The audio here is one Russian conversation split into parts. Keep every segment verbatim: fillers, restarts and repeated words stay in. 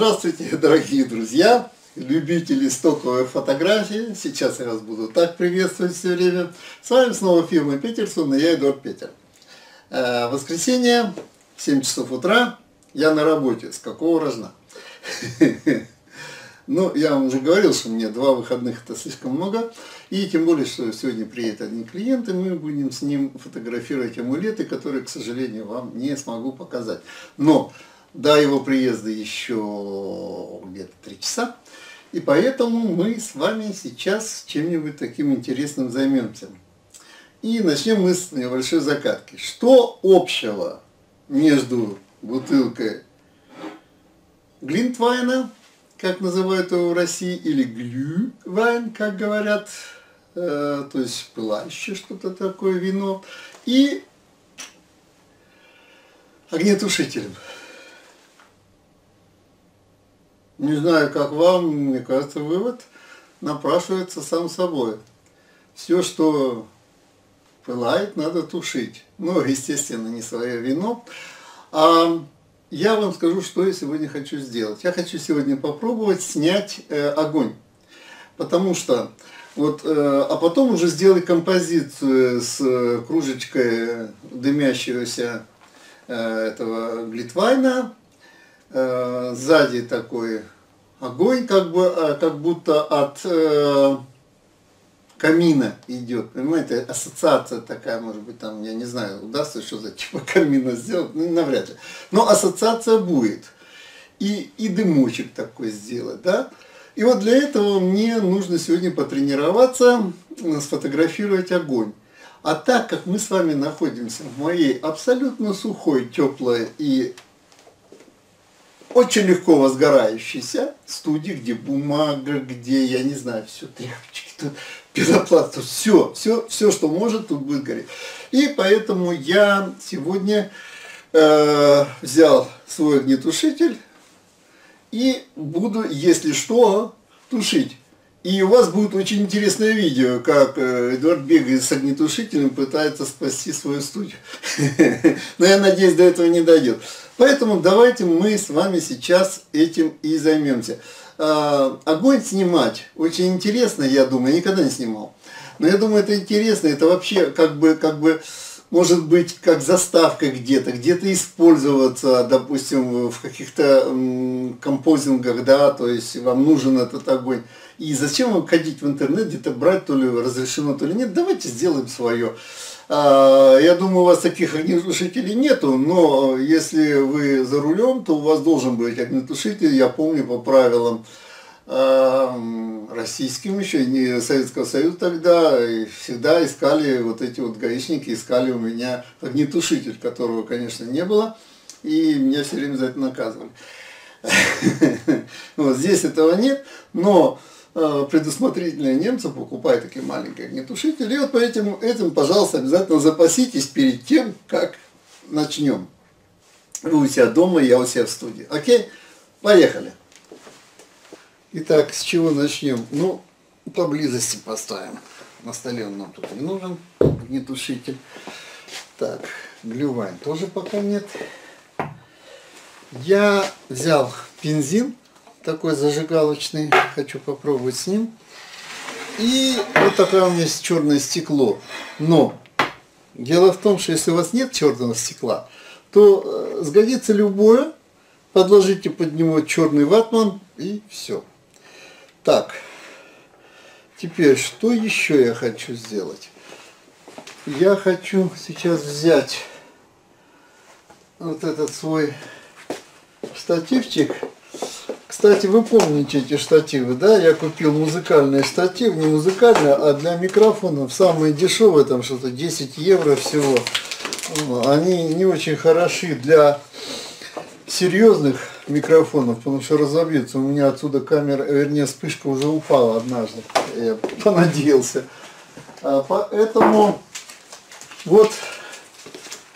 Здравствуйте, дорогие друзья, любители стоковой фотографии. Сейчас я вас буду так приветствовать все время. С вами снова Фирма Петерсон и я, Эдуард Петер. Э, воскресенье, семь часов утра, я на работе. С какого рожна? Ну, я вам уже говорил, что мне два выходных это слишком много. И тем более, что сегодня приедет один клиент, и мы будем с ним фотографировать амулеты, которые, к сожалению, вам не смогу показать. Но до его приезда еще где-то три часа. И поэтому мы с вами сейчас чем-нибудь таким интересным займемся. И начнем мы с небольшой загадки. Что общего между бутылкой глинтвайна, как называют его в России, или глювайн, как говорят, э, то есть пылающее что-то такое вино, и огнетушителем? Не знаю, как вам, мне кажется, вывод напрашивается сам собой. Все, что пылает, надо тушить. Но, естественно, не свое вино. А я вам скажу, что я сегодня хочу сделать. Я хочу сегодня попробовать снять э, огонь. Потому что, вот, э, а потом уже сделать композицию с э, кружечкой дымящегося э, этого глинтвайна. Сзади такой огонь, как бы, как будто от э, камина идет, понимаете, ассоциация такая, может быть, там, я не знаю, удастся что за типа камина сделать, ну, навряд ли, но ассоциация будет, и, и дымочек такой сделать, да, и вот для этого мне нужно сегодня потренироваться, сфотографировать огонь. А так как мы с вами находимся в моей абсолютно сухой, теплой и очень легко возгорающийся студии, где бумага, где, я не знаю, все, тряпочки, тут пенопласт, тут все, все, все, что может, тут будет гореть. И поэтому я сегодня э, взял свой огнетушитель и буду, если что, тушить. И у вас будет очень интересное видео, как Эдуард бегает с огнетушителем, пытается спасти свою студию. Но я надеюсь, до этого не дойдет. Поэтому давайте мы с вами сейчас этим и займемся. Огонь снимать очень интересно, я думаю, я никогда не снимал. Но я думаю, это интересно, это вообще как бы, как бы может быть, как заставка где-то, где-то использоваться, допустим, в каких-то композингах, да, то есть вам нужен этот огонь. И зачем вам ходить в интернет, где-то брать, то ли разрешено, то ли нет. Давайте сделаем свое. Я думаю, у вас таких огнетушителей нету, но если вы за рулем, то у вас должен быть огнетушитель, я помню, по правилам российским еще, не Советского Союза тогда, и всегда искали, вот эти вот гаишники искали у меня огнетушитель, которого, конечно, не было, и меня все время за это наказывали. Вот здесь этого нет, но предусмотрительные немцы покупают такие маленькие огнетушители. И вот по этим, этим, пожалуйста, обязательно запаситесь перед тем, как начнем. Вы у себя дома, я у себя в студии. Окей? Поехали. Итак, с чего начнем? Ну, поблизости поставим. На столе он нам тут не нужен, огнетушитель. Так, глювайн тоже пока нет. Я взял бензин такой зажигалочный, хочу попробовать с ним. И вот такое у меня есть черное стекло. Но дело в том, что если у вас нет черного стекла, то сгодится любое. Подложите под него черный ватман и все. Так, теперь что еще я хочу сделать? Я хочу сейчас взять вот этот свой штативчик. Кстати, вы помните эти штативы, да? Я купил музыкальный штатив, не музыкальный, а для микрофонов. Самые дешевые, там что-то десять евро всего. Они не очень хороши для серьезных микрофонов, потому что разобьются. У меня отсюда камера, вернее, вспышка уже упала однажды. Я понадеялся. А поэтому вот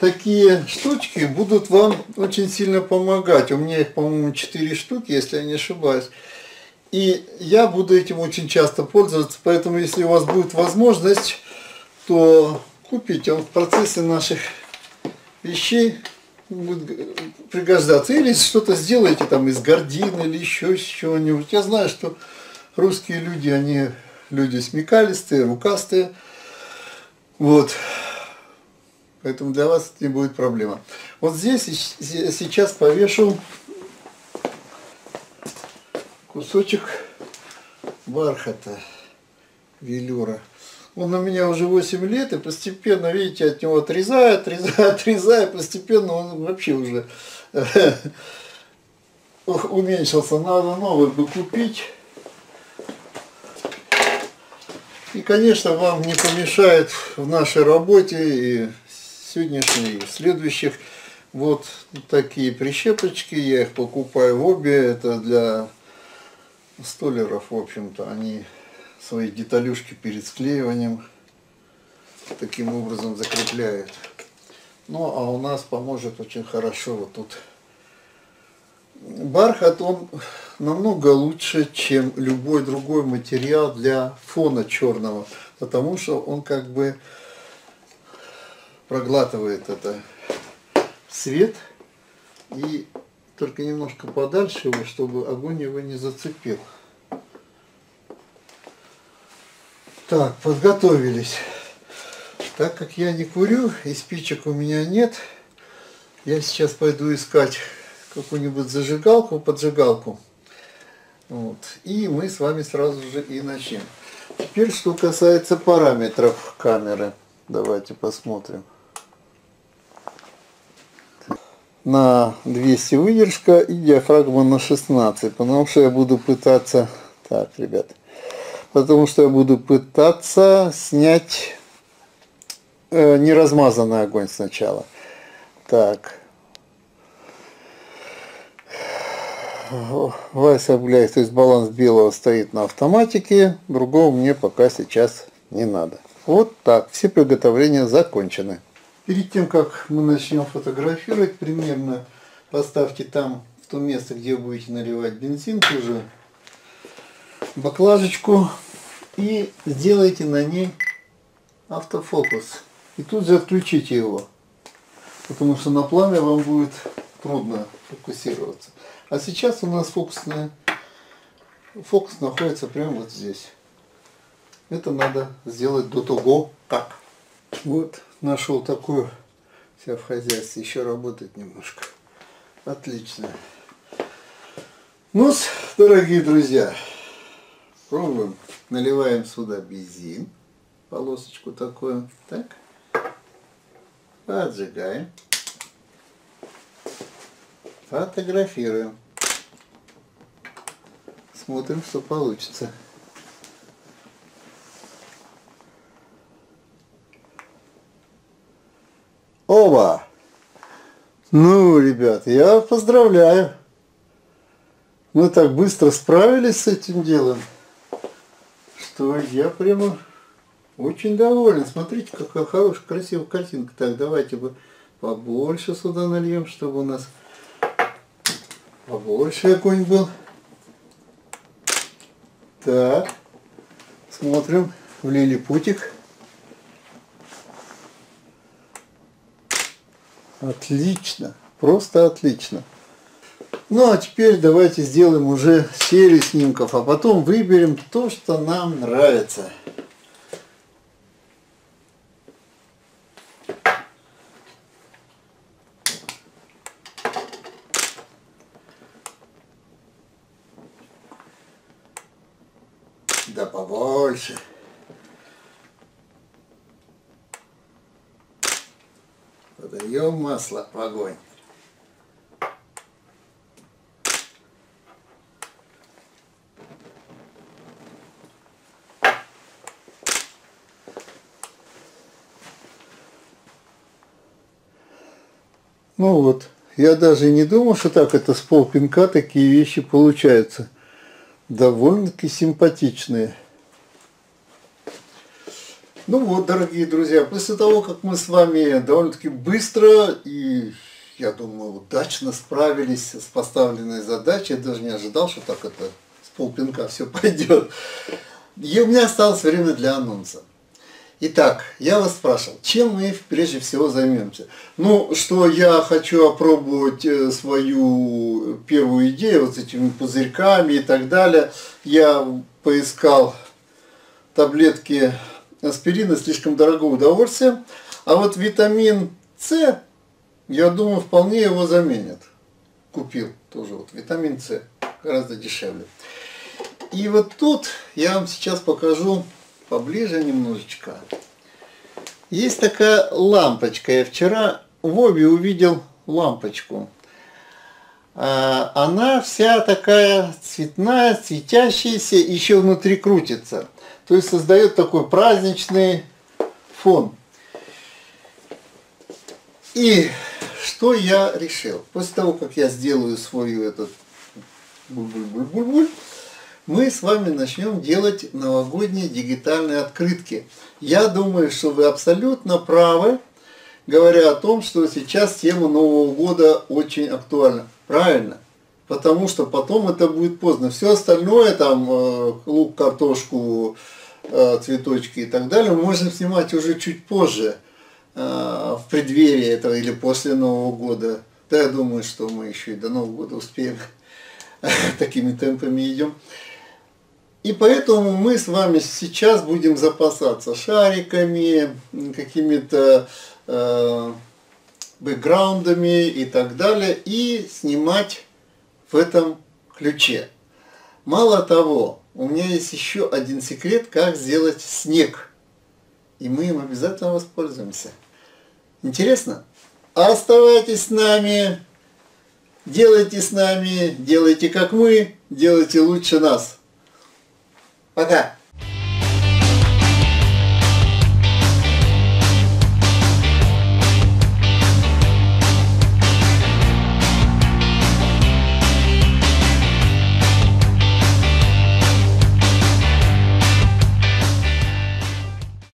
такие штучки будут вам очень сильно помогать. У меня их, по-моему, четыре штуки, если я не ошибаюсь. И я буду этим очень часто пользоваться, поэтому если у вас будет возможность, то купите. Он в процессе наших вещей будет пригождаться. Или что-то сделаете там из гордины или еще из чего-нибудь. Я знаю, что русские люди, они люди смекалистые, рукастые. Вот. Поэтому для вас не будет проблема. Вот здесь сейчас повешу кусочек бархата, велюра. Он у меня уже восемь лет, и постепенно, видите, от него отрезаю, отрезаю, отрезаю, постепенно он вообще уже уменьшился. Надо новый бы купить. И, конечно, вам не помешает в нашей работе и сегодняшней, и следующих вот такие прищепочки. Я их покупаю в Оби. Это для столяров, в общем-то, они свои деталюшки перед склеиванием таким образом закрепляют. Ну, а у нас поможет очень хорошо вот тут. Бархат, он намного лучше, чем любой другой материал для фона черного, потому что он как бы проглатывает это свет, и только немножко подальше его, чтобы огонь его не зацепил. Так, подготовились. Так как я не курю и спичек у меня нет, я сейчас пойду искать какую-нибудь зажигалку, поджигалку. Вот. И мы с вами сразу же и начнем. Теперь, что касается параметров камеры. Давайте посмотрим. На двести выдержка и диафрагма на шестнадцать. Потому что я буду пытаться... Так, ребят. Потому что я буду пытаться снять э, неразмазанный огонь сначала. Так. Вася, блядь, то есть баланс белого стоит на автоматике, другого мне пока сейчас не надо. Вот так, все приготовления закончены. Перед тем, как мы начнем фотографировать, примерно поставьте там, в то место, где вы будете наливать бензин, уже баклажечку, и сделайте на ней автофокус. И тут же отключите его, потому что на пламя вам будет трудно фокусироваться. А сейчас у нас фокусная, фокус находится прямо вот здесь. Это надо сделать до того, как. Вот, нашел такую, вся в хозяйстве, еще работает немножко. Отлично. Ну, дорогие друзья, пробуем. Наливаем сюда бензин, полосочку такую, так. Поджигаем. Фотографируем. Смотрим, что получится. Оба! Ну, ребят, я поздравляю. Мы так быстро справились с этим делом, что я прямо очень доволен. Смотрите, какая хорошая, красивая картинка. Так, давайте побольше сюда нальем, чтобы у нас побольше огонь был. Так, смотрим в лилипутик. Отлично, просто отлично. Ну а теперь давайте сделаем уже серию снимков, а потом выберем то, что нам нравится. Да побольше. Подаем масло в огонь. Ну вот, я даже не думал, что так это с полпинка такие вещи получаются. Довольно-таки симпатичные. Ну вот, дорогие друзья, после того, как мы с вами довольно-таки быстро и, я думаю, удачно справились с поставленной задачей, я даже не ожидал, что так это с полпинка все пойдет, и у меня осталось время для анонса. Итак, я вас спрашивал, чем мы прежде всего займемся? Ну, что я хочу опробовать свою первую идею вот с этими пузырьками и так далее. Я поискал таблетки аспирина, слишком дорогое удовольствие. А вот витамин С, я думаю, вполне его заменят. Купил тоже вот витамин С, гораздо дешевле. И вот тут я вам сейчас покажу поближе немножечко. Есть такая лампочка. Я вчера в Оби увидел лампочку. Она вся такая цветная, светящаяся, еще внутри крутится. То есть создает такой праздничный фон. И что я решил? После того, как я сделаю свою этот буль-буль-буль-буль-буль, мы с вами начнем делать новогодние дигитальные открытки. Я думаю, что вы абсолютно правы, говоря о том, что сейчас тема Нового года очень актуальна. Правильно. Потому что потом это будет поздно. Все остальное, там лук, картошку, цветочки и так далее, мы можем снимать уже чуть позже, в преддверии этого или после Нового года. Да, я думаю, что мы еще и до Нового года успеем. Такими темпами идем. И поэтому мы с вами сейчас будем запасаться шариками, какими-то э, бэкграундами и так далее, и снимать в этом ключе. Мало того, у меня есть еще один секрет, как сделать снег. И мы им обязательно воспользуемся. Интересно? Оставайтесь с нами, делайте с нами, делайте как мы, делайте лучше нас. Пока!